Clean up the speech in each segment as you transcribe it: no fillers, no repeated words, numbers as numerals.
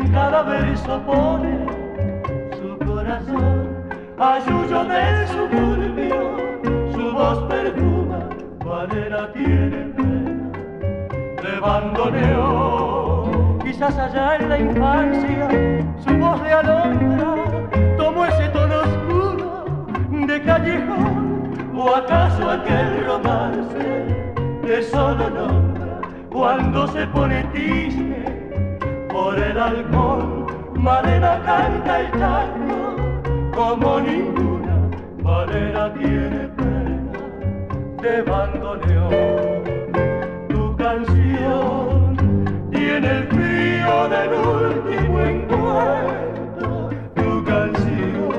en cada verso pone su corazón, ayuyo del suburbio, su voz perfuma, Malena tiene pena de bandoneón. Quizás allá en la infancia su voz de alondra tomó ese tono oscuro de callejón, o acaso aquel romance que solo nombra cuando se pone triste por el alcohol. Malena canta el tango como ninguna, Malena tiene pena de bandoneón. Tu canción tiene el frío del último encuentro, tu canción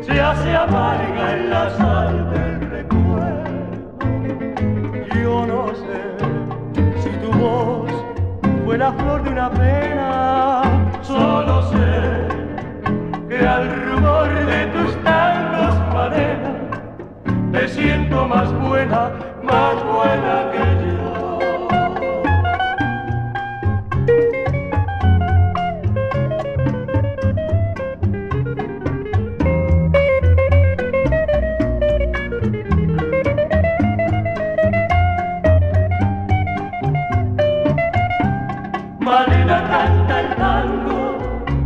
se hace amarga en la sal del recuerdo. Yo no sé si tu voz fue la flor de una pena, solo sé que al rumor de tus tangos, Malena, te siento más buena que yo. Malena canta el tango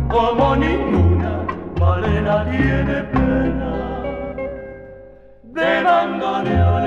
como ninguna, Malena tiene pena de bandoneón.